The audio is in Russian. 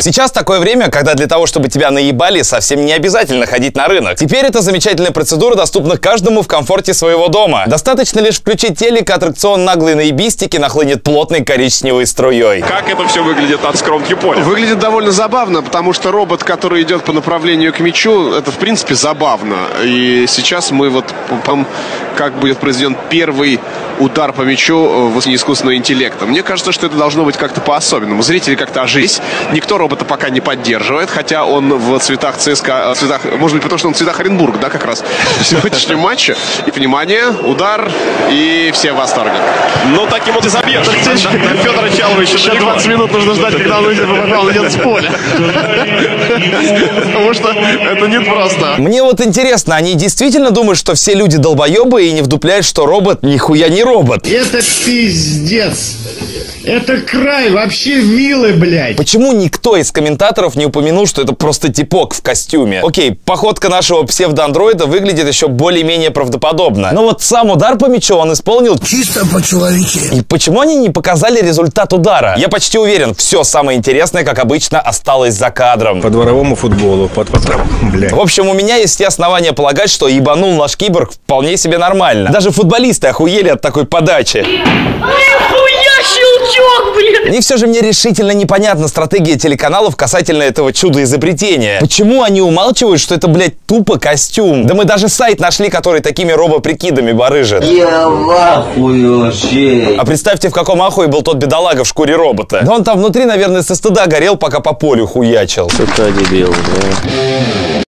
Сейчас такое время, когда для того, чтобы тебя наебали, совсем не обязательно ходить на рынок. Теперь эта замечательная процедура доступна каждому в комфорте своего дома. Достаточно лишь включить телек, аттракцион наглой наебистики нахлынет плотной коричневой струей. Как это все выглядит от скромки поля? Выглядит довольно забавно, потому что робот, который идет по направлению к мячу, это в принципе забавно. И сейчас мы вот, как будет произведен первый удар по мячу в искусственного интеллекта. Мне кажется, что это должно быть как-то по-особенному. Зрители как-то ожились. Никто робота пока не поддерживает, хотя он в цветах ЦСКА, может быть, потому что он в цветах Оренбурга, да, как раз в сегодняшнем матче. И, внимание, удар, и все в восторге. Ну, таким вот и забьешь. Федора Чалова еще 20 минут нужно ждать, когда он идет с поля. Потому что это непросто. Мне вот интересно, они действительно думают, что все люди долбоебы и не вдупляют, что робот нихуя не робот? Это пиздец. Это край вообще вилы, блядь. Почему никто из комментаторов не упомянул, что это просто типок в костюме? Окей, походка нашего псевдоандроида выглядит еще более-менее правдоподобно. Но вот сам удар по мячу он исполнил чисто по-человечески. И почему они не показали результат удара? Я почти уверен, все самое интересное, как обычно, осталось за кадром. По дворовому футболу, блядь. В общем, у меня есть все основания полагать, что ебанул наш киборг вполне себе нормально. Даже футболисты охуели от такой подачи. Щелчок, блин! И все же мне решительно непонятна стратегия телеканалов касательно этого чудо-изобретения. Почему они умалчивают, что это, блядь, тупо костюм? Да мы даже сайт нашли, который такими робоприкидами барыжит. Я в ахуе вообще. А представьте, в каком ахуе был тот бедолага в шкуре робота. Да он там внутри, наверное, со стыда горел, пока по полю хуячил. Сука, дебил, да.